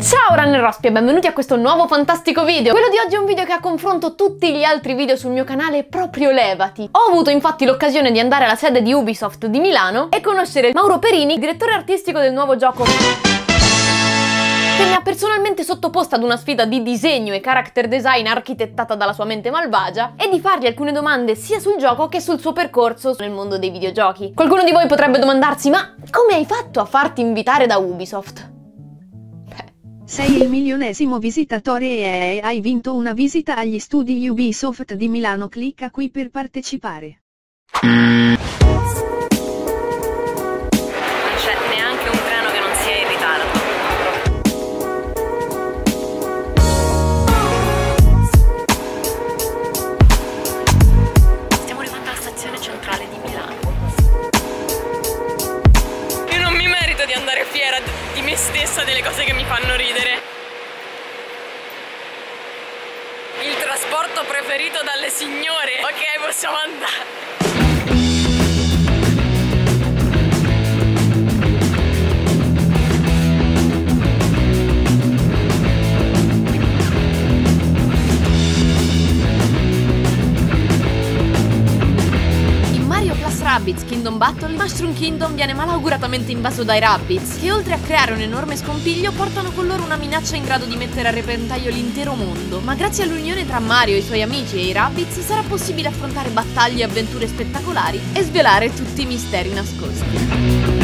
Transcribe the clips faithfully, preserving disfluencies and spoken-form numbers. Ciao runner-raspi e benvenuti a questo nuovo fantastico video. Quello di oggi è un video che a confronto tutti gli altri video sul mio canale proprio levati. Ho avuto infatti l'occasione di andare alla sede di Ubisoft di Milano e conoscere Mauro Perini, direttore artistico del nuovo gioco, che mi ha personalmente sottoposta ad una sfida di disegno e character design architettata dalla sua mente malvagia e di fargli alcune domande sia sul gioco che sul suo percorso nel mondo dei videogiochi. Qualcuno di voi potrebbe domandarsi: ma come hai fatto a farti invitare da Ubisoft? Sei il milionesimo visitatore e hai vinto una visita agli studi Ubisoft di Milano. Clicca qui per partecipare. Non c'è neanche un treno che non sia in ritardo. Stiamo arrivando alla stazione centrale di Milano. Io non mi merito di andare fiera di me stessa delle cose che mi fanno ridere. Il trasporto preferito dalle signore. Ok, possiamo andare. In Mario Plus Rabbids Kingdom Battle, Mushroom Kingdom viene malauguratamente invaso dai Rabbids, che oltre a creare un enorme scompiglio portano con loro una minaccia in grado di mettere a repentaglio l'intero mondo. Ma grazie all'unione tra Mario e i suoi amici e i Rabbids sarà possibile affrontare battaglie e avventure spettacolari e svelare tutti i misteri nascosti.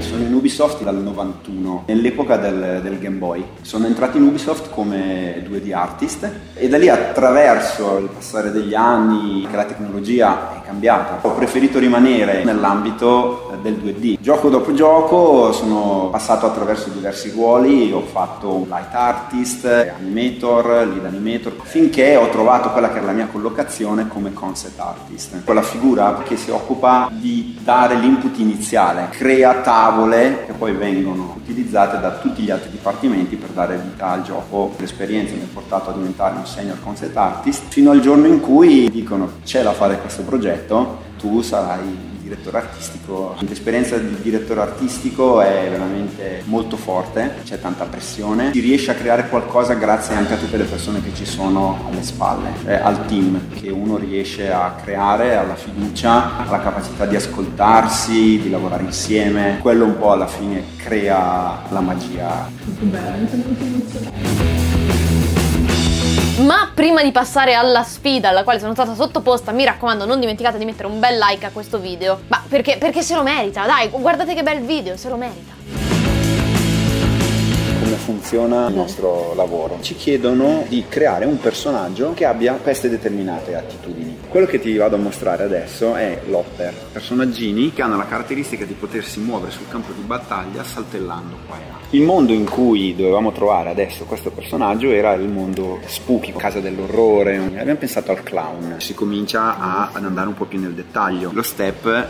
Sono in Ubisoft dal novantuno, nell'epoca del, del Game Boy. Sono entrato in Ubisoft come due D artist e da lì, attraverso il passare degli anni, che la tecnologia è cambiata, ho preferito rimanere nell'ambito del due D. Gioco dopo gioco sono passato attraverso diversi ruoli, ho fatto un light artist, animator, lead animator, finché ho trovato quella che era la mia collocazione come concept artist, quella figura che si occupa di dare l'input iniziale, crea tavole che poi vengono utilizzate da tutti gli altri dipartimenti per dare vita al gioco. L'esperienza mi ha portato a diventare un senior concept artist fino al giorno in cui dicono: c'è da fare questo progetto, tu sarai il direttore artistico. L'esperienza di direttore artistico è veramente molto forte, c'è tanta pressione, si riesce a creare qualcosa grazie anche a tutte le persone che ci sono alle spalle, cioè al team che uno riesce a creare, alla fiducia, alla capacità di ascoltarsi, di lavorare insieme. Quello un po' alla fine crea la magia. Veramente molto emozionante. Ma prima di passare alla sfida alla quale sono stata sottoposta, mi raccomando, non dimenticate di mettere un bel like a questo video. Ma perché? Perché se lo merita, dai, guardate che bel video, se lo merita. Come funziona il nostro lavoro? Ci chiedono di creare un personaggio che abbia queste determinate attitudini. Quello che ti vado a mostrare adesso è Lotter, personaggini che hanno la caratteristica di potersi muovere sul campo di battaglia saltellando qua e là. Il mondo in cui dovevamo trovare adesso questo personaggio era il mondo spooky, casa dell'orrore. Abbiamo pensato al clown. Si comincia a, ad andare un po' più nel dettaglio. Lo step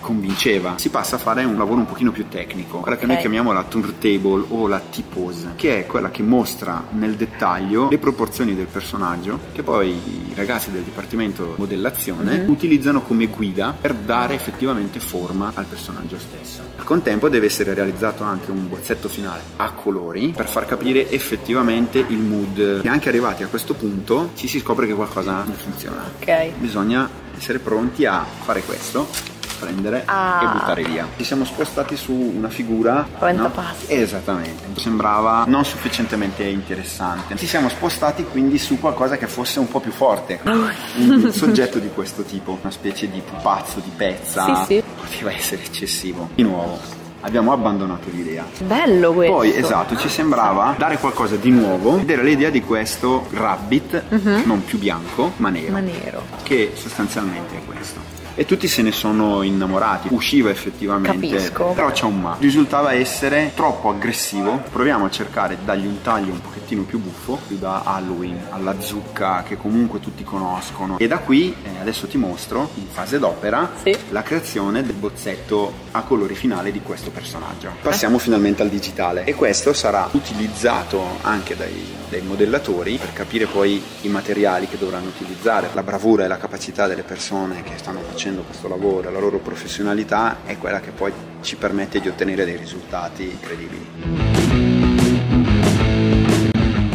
convinceva, si passa a fare un lavoro un pochino più tecnico, quella che okay. Noi chiamiamo la turntable o la T-pose, che è quella che mostra nel dettaglio le proporzioni del personaggio, che poi i ragazzi del dipartimento modellazione mm-hmm. utilizzano come guida per dare effettivamente forma al personaggio stesso. Al contempo deve essere realizzato anche un bozzetto finale a colori per far capire effettivamente il mood, e anche arrivati a questo punto ci si scopre che qualcosa non funziona. Okay. Bisogna essere pronti a fare questo, prendere ah. e buttare via. Ci siamo spostati su una figura no? Esattamente, sembrava non sufficientemente interessante. Ci siamo spostati quindi su qualcosa che fosse un po' più forte, oh. un soggetto di questo tipo, una specie di pupazzo, di pezza, sì, sì. poteva essere eccessivo. Di nuovo abbiamo abbandonato l'idea. Bello questo. Poi esatto, ci sembrava dare qualcosa di nuovo ed era l'idea di questo rabbit uh-huh. non più bianco ma nero, ma nero, che sostanzialmente è questo. E tutti se ne sono innamorati, usciva effettivamente. Capisco. Però c'è un ma, risultava essere troppo aggressivo. Proviamo a cercare di dargli un taglio un pochettino più buffo, più da Halloween, alla zucca che comunque tutti conoscono. E da qui eh, adesso ti mostro in fase d'opera sì. la creazione del bozzetto a colori finale di questo personaggio. Passiamo eh. finalmente al digitale, e questo sarà utilizzato anche dai, dai modellatori per capire poi i materiali che dovranno utilizzare, la bravura e la capacità delle persone che stanno facendo facendo questo lavoro, la loro professionalità è quella che poi ci permette di ottenere dei risultati incredibili.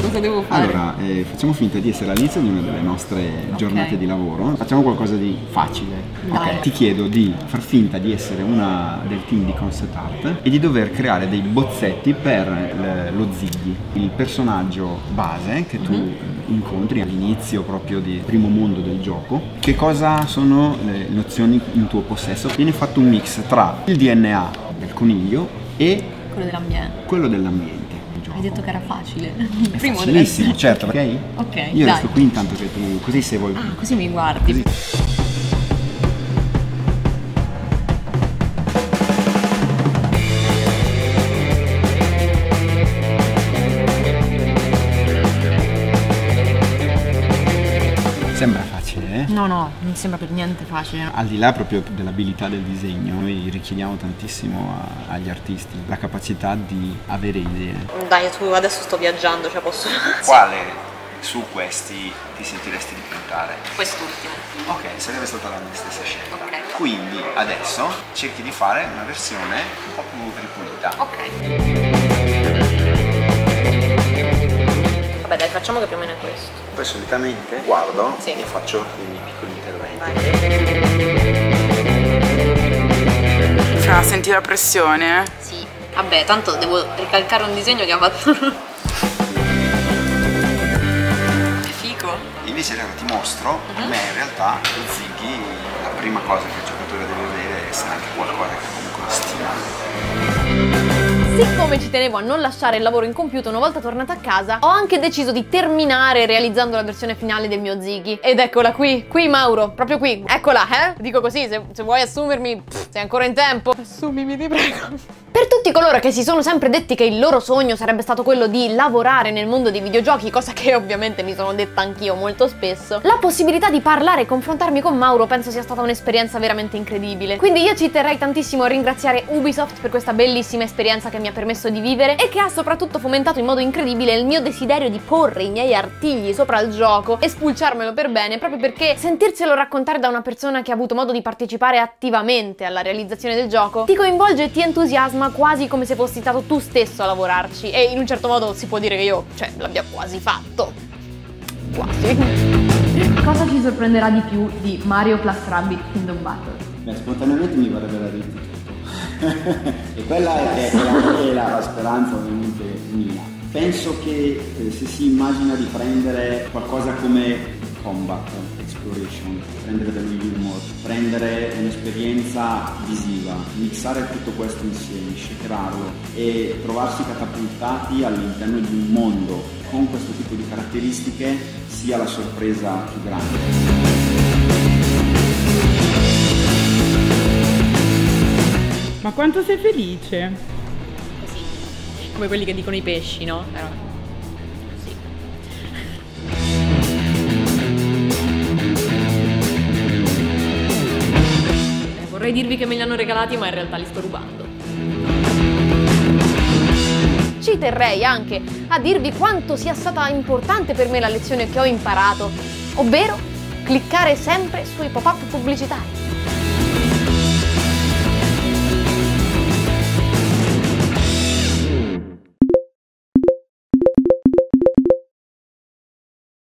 Cosa devo fare? Allora, eh, facciamo finta di essere all'inizio di una delle nostre okay. giornate di lavoro. Facciamo qualcosa di facile. Okay. Ti chiedo di far finta di essere una del team di concept art e di dover creare dei bozzetti per lo Ziggy, il personaggio base che tu mm-hmm. incontri all'inizio proprio del primo mondo del gioco. Che cosa sono le nozioni in tuo possesso? Viene fatto un mix tra il D N A del coniglio e quello dell'ambiente. Quello dell'ambiente. Hai detto che era facile. È primo facilissimo, certo, ok? Ok. Io dai. Resto qui intanto che tu, così se vuoi. Ah, così mi guardi. Così. Sembra facile, eh? No, no, non sembra per niente facile. Al di là proprio dell'abilità del disegno, noi richiediamo tantissimo a, agli artisti la capacità di avere idee. Dai, tu adesso sto viaggiando, cioè posso... Quale su questi ti sentiresti di puntare? Quest'ultimo. Ok, sarebbe stata la mia stessa scelta. Okay. Quindi adesso cerchi di fare una versione un po' più ripulita. Ok. Vabbè dai, facciamo che più o meno è questo. Poi solitamente guardo sì. e faccio i miei piccoli interventi. Fra, senti la pressione? Sì. Vabbè, tanto devo ricalcare un disegno che ha fatto. Che figo. Invece allora ti mostro, per uh-huh. me in realtà lo Ziggy, la prima cosa che il giocatore deve vedere è essere anche qualcosa che comunque stima. Siccome ci tenevo a non lasciare il lavoro incompiuto una volta tornata a casa, ho anche deciso di terminare realizzando la versione finale del mio Ziggy. Ed eccola qui, qui Mauro, proprio qui, eccola, eh? Dico così, se, se vuoi assumermi, pff, sei ancora in tempo. Assumimi, ti prego. Per tutti coloro che si sono sempre detti che il loro sogno sarebbe stato quello di lavorare nel mondo dei videogiochi, cosa che ovviamente mi sono detta anch'io molto spesso, la possibilità di parlare e confrontarmi con Mauro penso sia stata un'esperienza veramente incredibile. Quindi io ci terrei tantissimo a ringraziare Ubisoft per questa bellissima esperienza che mi ha permesso di vivere e che ha soprattutto fomentato in modo incredibile il mio desiderio di porre i miei artigli sopra il gioco e spulciarmelo per bene, proprio perché sentirselo raccontare da una persona che ha avuto modo di partecipare attivamente alla realizzazione del gioco ti coinvolge e ti entusiasma, ma quasi come se fossi stato tu stesso a lavorarci, e in un certo modo si può dire che io, cioè, l'abbia quasi fatto. Quasi. Cosa ci sorprenderà di più di Mario Plus Rabbids Kingdom Battle? Beh, spontaneamente mi verrebbe da dirti tutto. E quella è, è la, la speranza ovviamente mia. Penso che eh, se si immagina di prendere qualcosa come combat, exploration, prendere dell'humor, prendere un'esperienza visiva, mixare tutto questo insieme, shakerarlo e trovarsi catapultati all'interno di un mondo con questo tipo di caratteristiche sia la sorpresa più grande. Ma quanto sei felice? Così, come quelli che dicono i pesci, no? Però... Vorrei dirvi che me li hanno regalati, ma in realtà li sto rubando. Ci terrei anche a dirvi quanto sia stata importante per me la lezione che ho imparato, ovvero cliccare sempre sui pop-up pubblicitari.